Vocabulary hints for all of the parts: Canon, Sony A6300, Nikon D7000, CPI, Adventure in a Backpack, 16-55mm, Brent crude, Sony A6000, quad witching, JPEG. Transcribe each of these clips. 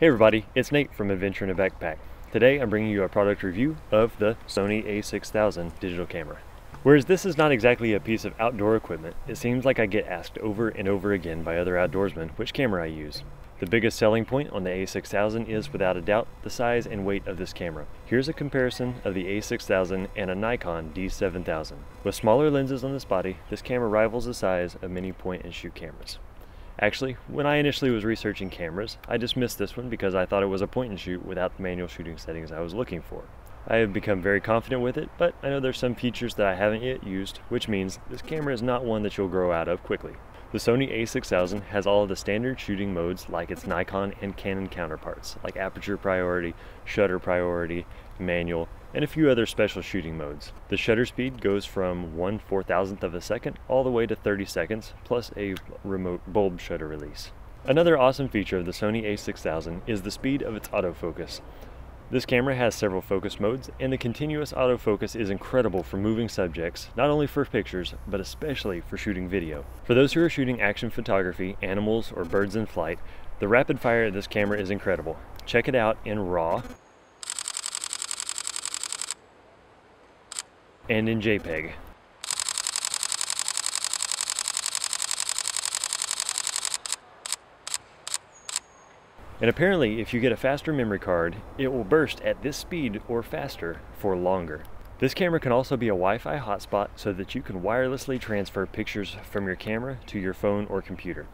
Hey everybody, it's Nate from Adventure in a Backpack. Today I'm bringing you a product review of the Sony A6000 digital camera. Whereas this is not exactly a piece of outdoor equipment, it seems like I get asked over and over again by other outdoorsmen which camera I use. The biggest selling point on the A6000 is, without a doubt, the size and weight of this camera. Here's a comparison of the A6000 and a Nikon D7000. With smaller lenses on this body, this camera rivals the size of many point-and-shoot cameras. Actually, when I initially was researching cameras, I dismissed this one because I thought it was a point-and-shoot without the manual shooting settings I was looking for. I have become very confident with it, but I know there's some features that I haven't yet used, which means this camera is not one that you'll grow out of quickly. The Sony A6000 has all of the standard shooting modes like its Nikon and Canon counterparts, like aperture priority, shutter priority, manual, and a few other special shooting modes. The shutter speed goes from 1/4000th of a second all the way to 30 seconds, plus a remote bulb shutter release. Another awesome feature of the Sony A6000 is the speed of its autofocus. This camera has several focus modes, and the continuous autofocus is incredible for moving subjects, not only for pictures, but especially for shooting video. For those who are shooting action photography, animals, or birds in flight, the rapid fire of this camera is incredible. Check it out in RAW, and in JPEG. And apparently, if you get a faster memory card, it will burst at this speed or faster for longer. This camera can also be a Wi-Fi hotspot so that you can wirelessly transfer pictures from your camera to your phone or computer.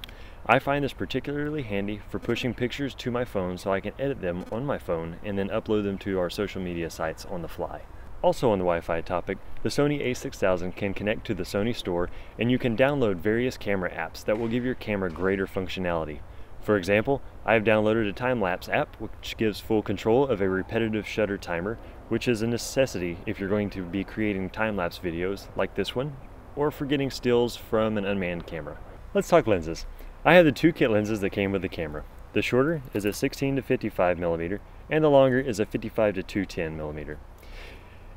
I find this particularly handy for pushing pictures to my phone so I can edit them on my phone and then upload them to our social media sites on the fly. Also on the Wi-Fi topic, the Sony A6000 can connect to the Sony store, and you can download various camera apps that will give your camera greater functionality. For example, I have downloaded a time-lapse app which gives full control of a repetitive shutter timer, which is a necessity if you're going to be creating time-lapse videos like this one, or for getting stills from an unmanned camera. Let's talk lenses. I have the two kit lenses that came with the camera. The shorter is a 16-55mm, and the longer is a 55-210mm.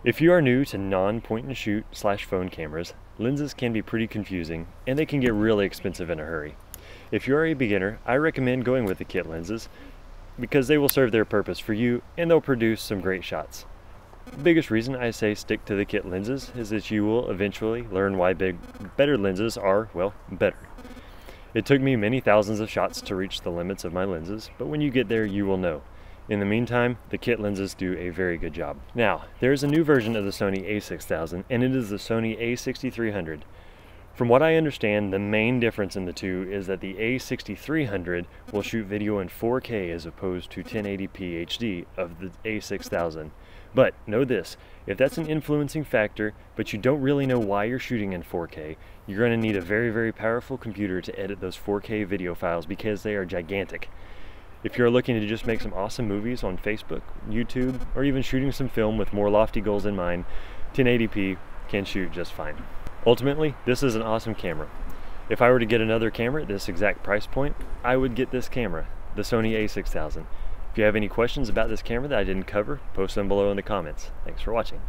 If you are new to non-point-and-shoot / phone cameras, lenses can be pretty confusing, and they can get really expensive in a hurry. If you are a beginner, I recommend going with the kit lenses because they will serve their purpose for you and they'll produce some great shots. The biggest reason I say stick to the kit lenses is that you will eventually learn why better lenses are, well, better. It took me many thousands of shots to reach the limits of my lenses, but when you get there, you will know. In the meantime, the kit lenses do a very good job. Now, there is a new version of the Sony A6000, and it is the Sony A6300. From what I understand, the main difference in the two is that the A6300 will shoot video in 4K as opposed to 1080p HD of the A6000. But know this, if that's an influencing factor, but you don't really know why you're shooting in 4K, you're going to need a very, very powerful computer to edit those 4K video files because they are gigantic. If you're looking to just make some awesome movies on Facebook, YouTube, or even shooting some film with more lofty goals in mind, 1080p can shoot just fine. Ultimately, this is an awesome camera. If I were to get another camera at this exact price point, I would get this camera, the Sony A6000. If you have any questions about this camera that I didn't cover, post them below in the comments. Thanks for watching.